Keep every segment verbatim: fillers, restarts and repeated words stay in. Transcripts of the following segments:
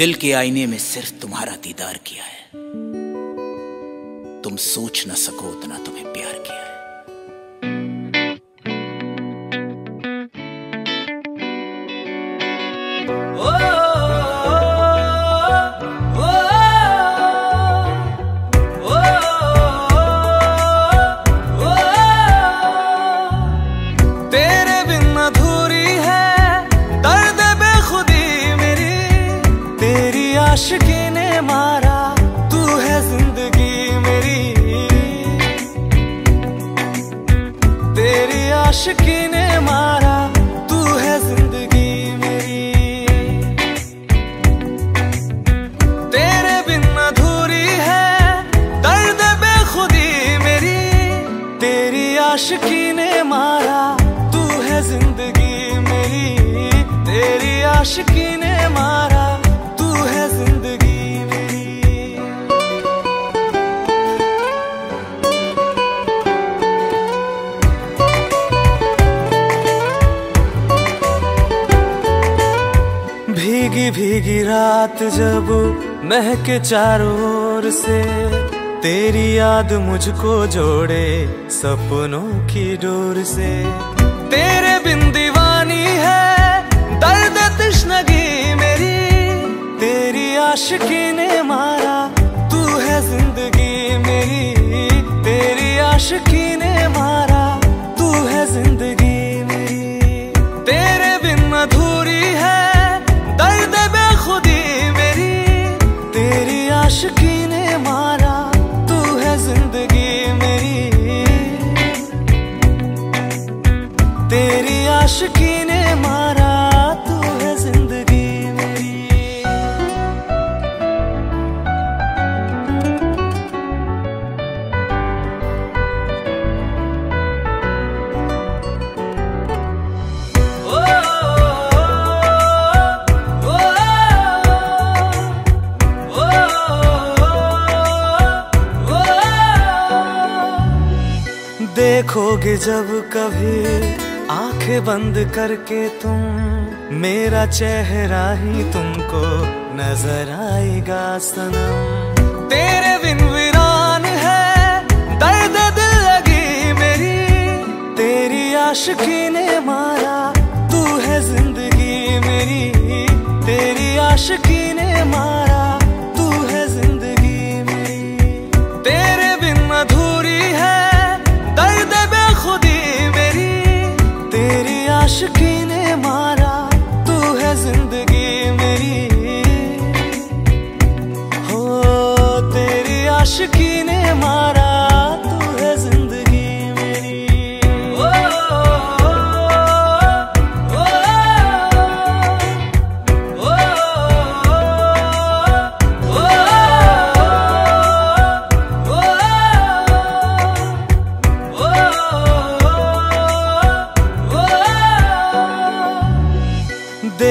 दिल के आईने में सिर्फ तुम्हारा दीदार किया है, तुम सोच ना सको उतना तुम्हें प्यार किया है। आशिकी ने मारा, तू है जिंदगी मेरी। तेरी आशिकी ने मारा, तू है जिंदगी मेरी। तेरे बिन अधूरी है दर्द बेखुदी मेरी। तेरी आशिकी ने मारा, तू है जिंदगी मेरी। तेरी आशिकी ने मारा, भीगी भीगी रात जब महके चारों ओर से, तेरी याद मुझको जोड़े सपनों की डोर से। तेरे बिन दीवानी है दर्द तृष्णगी मेरी। तेरी आशिकी ने मारा, तू है जिंदगी मेरी। तेरी आशिकी ने मारा, तू है जिंदगी मेरी। तेरे बिन अधूरी है दर्द बेखुदी मेरी। तेरी आशिकी ने मारा, तू है जिंदगी मेरी। तेरी आशिकी ने मारा, तू है जिंदगी मेरी। देखोगे जब कभी आंखें बंद करके तुम, मेरा चेहरा ही तुमको नजर आएगा सनम। तेरे बिन वीरान है दर्द दिल लगी मेरी। तेरी आशिकी ने मारा, तू है जिंदगी मेरी। तेरी आशिकी ने मारा, तू है जिंदगी मेरी। तेरे बिन अधूरी है दर्द बेखुदी मेरी। तेरी आशिकी ने मारा, तू है जिंदगी मेरी। हो तेरी आशिकी ने मारा, तू है जिंदगी मेरी। ओ, ओ, ओ, ओ, ओ, ओ, ओ, देखोगे जब कभी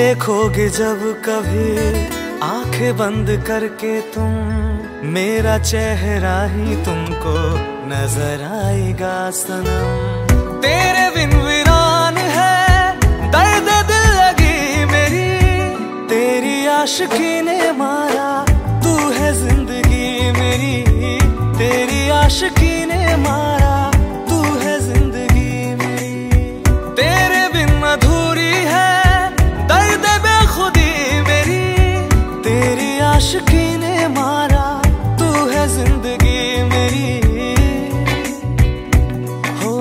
आंखें बंद करके तुम, मेरा चेहरा ही तुमको नजर आएगा सनम। तेरे बिन वीरान है दर्द दिल लगी मेरी। तेरी आशिकी ने मारा, तू है जिंदगी मेरी। तेरी आशिकी ने मारा, तू है जिंदगी मेरी। तेरे बिन अधूरी है दर्द बेखुदी मेरी। तेरी आशिकी ने मारा, तू है जिंदगी मेरी। हो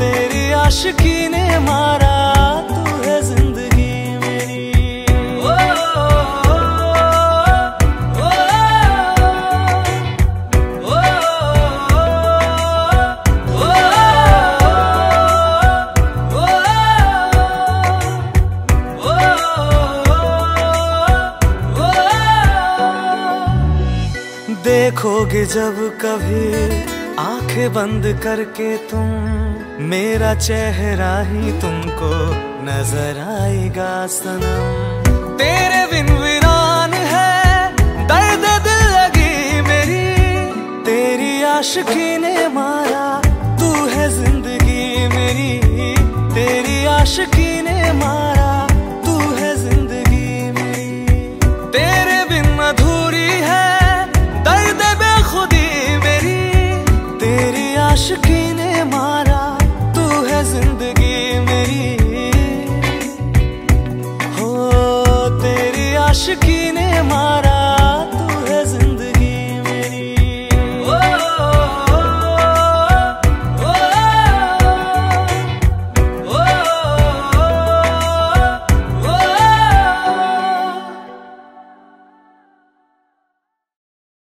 तेरी आशिकी ने मारा, तू है जिंदगी मेरी। ओ, ओ, ओ, ओ, ओ, ओ, देखोगे जब कभी आंखें बंद करके तुम, मेरा चेहरा ही तुमको नजर आएगा सनम। तेरे बिन वीरान है दर्द दिल लगी मेरी। तेरी आशिकी ने मारा, तू है जिंदगी मेरी। तेरी आशिकी ने मारा।